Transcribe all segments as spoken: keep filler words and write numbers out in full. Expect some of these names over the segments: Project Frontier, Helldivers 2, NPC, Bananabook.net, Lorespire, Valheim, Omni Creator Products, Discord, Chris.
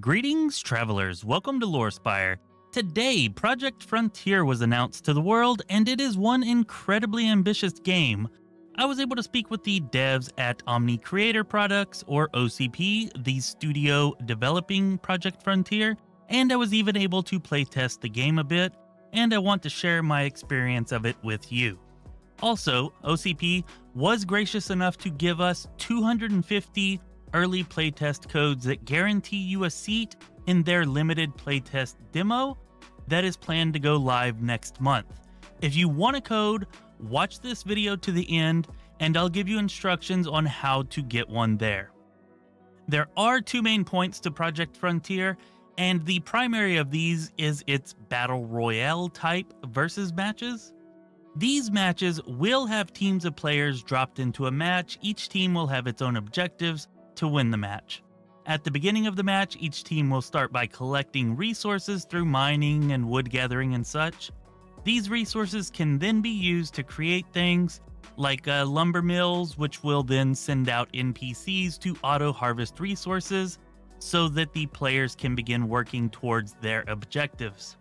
Greetings, travelers. Welcome to Lorespire. Today, Project Frontier was announced to the world, and it is one incredibly ambitious game. I was able to speak with the devs at Omni Creator Products, or O C P, the studio developing Project Frontier, and I was even able to playtest the game a bit, and I want to share my experience of it with you. Also, O C P was gracious enough to give us two hundred fifty early playtest codes that guarantee you a seat in their limited playtest demo that is planned to go live next month. If you want a code, watch this video to the end, and I'll give you instructions on how to get one there. There are two main points to Project Frontier, and the primary of these is its Battle Royale type versus matches. These matches will have teams of players dropped into a match. Each team will have its own objectives to win the match. At the beginning of the match, each team will start by collecting resources through mining and wood gathering and such. These resources can then be used to create things like uh, lumber mills, which will then send out N P Cs to auto-harvest resources so that the players can begin working towards their objectives.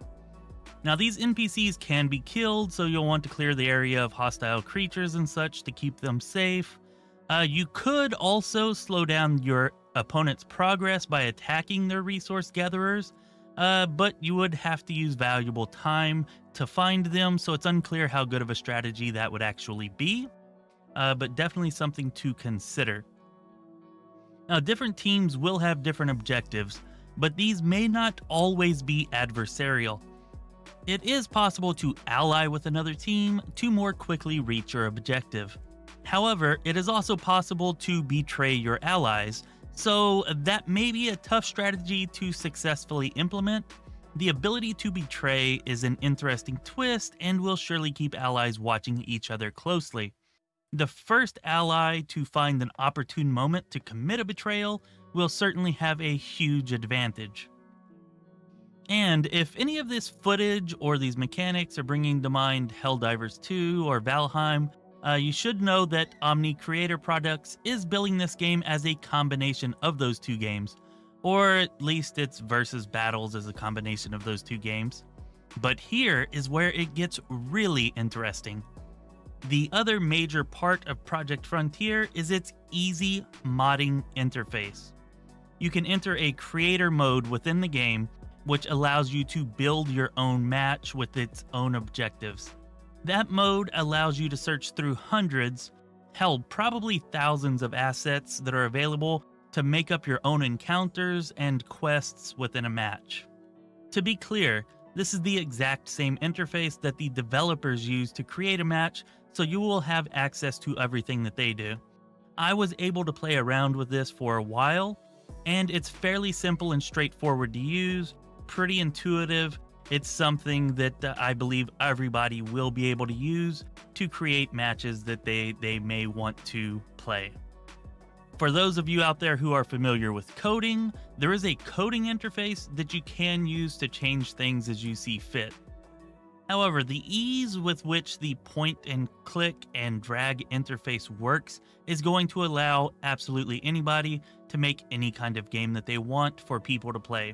Now, these N P Cs can be killed, so you'll want to clear the area of hostile creatures and such to keep them safe. Uh, you could also slow down your opponent's progress by attacking their resource gatherers, uh, but you would have to use valuable time to find them, so it's unclear how good of a strategy that would actually be, uh, but definitely something to consider. Now, different teams will have different objectives, but these may not always be adversarial. It is possible to ally with another team to more quickly reach your objective. However, it is also possible to betray your allies, so that may be a tough strategy to successfully implement. The ability to betray is an interesting twist and will surely keep allies watching each other closely. The first ally to find an opportune moment to commit a betrayal will certainly have a huge advantage. And if any of this footage or these mechanics are bringing to mind Helldivers two or Valheim, uh, you should know that Omni Creator Products is billing this game as a combination of those two games, or at least its versus battles as a combination of those two games. But here is where it gets really interesting. The other major part of Project Frontier is its easy modding interface. You can enter a creator mode within the game, which allows you to build your own match with its own objectives. That mode allows you to search through hundreds, hell, probably thousands of assets that are available to make up your own encounters and quests within a match. To be clear, this is the exact same interface that the developers use to create a match, so you will have access to everything that they do. I was able to play around with this for a while, and it's fairly simple and straightforward to use. Pretty intuitive. It's something that uh, I believe everybody will be able to use to create matches that they they may want to play. For those of you out there who are familiar with coding, there is a coding interface that you can use to change things as you see fit. However, the ease with which the point and click and drag interface works is going to allow absolutely anybody to make any kind of game that they want for people to play.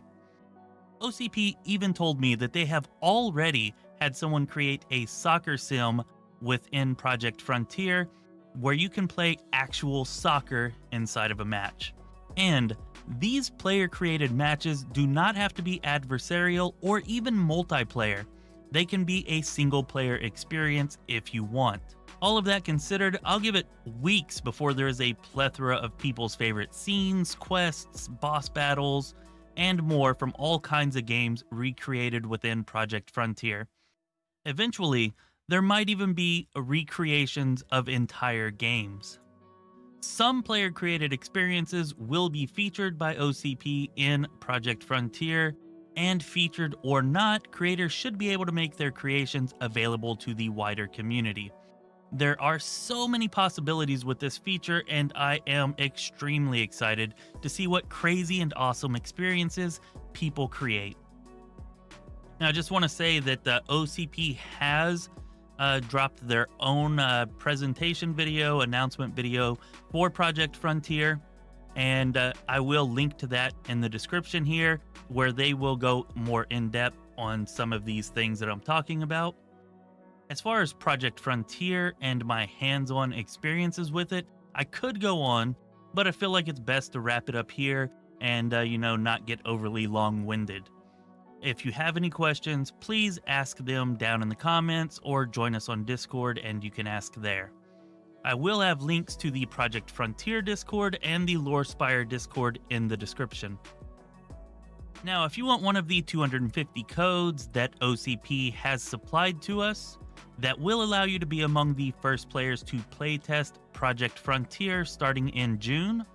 O C P even told me that they have already had someone create a soccer sim within Project Frontier where you can play actual soccer inside of a match. And these player-created matches do not have to be adversarial or even multiplayer. They can be a single-player experience if you want. All of that considered, I'll give it weeks before there is a plethora of people's favorite scenes, quests, boss battles, and more from all kinds of games recreated within Project Frontier. Eventually, there might even be recreations of entire games. Some player-created experiences will be featured by O C P in Project Frontier, and featured or not, creators should be able to make their creations available to the wider community. There are so many possibilities with this feature, and I am extremely excited to see what crazy and awesome experiences people create. Now, I just want to say that the O C P has uh, dropped their own uh, presentation video, announcement video for Project Frontier. And uh, I will link to that in the description here, where they will go more in depth on some of these things that I'm talking about. As far as Project Frontier and my hands-on experiences with it, I could go on, but I feel like it's best to wrap it up here and, uh, you know, not get overly long-winded. If you have any questions, please ask them down in the comments or join us on Discord and you can ask there. I will have links to the Project Frontier Discord and the Lorespire Discord in the description. Now, if you want one of the two hundred fifty codes that O C P has supplied to us, that will allow you to be among the first players to playtest Project Frontier starting in June,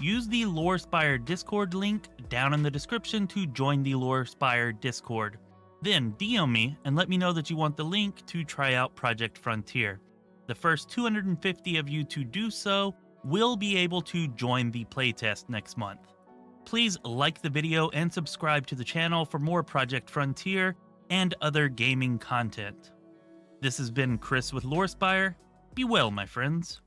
use the Lorespire Discord link down in the description to join the Lorespire Discord. Then D M me and let me know that you want the link to try out Project Frontier. The first two hundred fifty of you to do so will be able to join the playtest next month. Please like the video and subscribe to the channel for more Project Frontier and other gaming content. This has been Chris with Lorespire. Be well, my friends.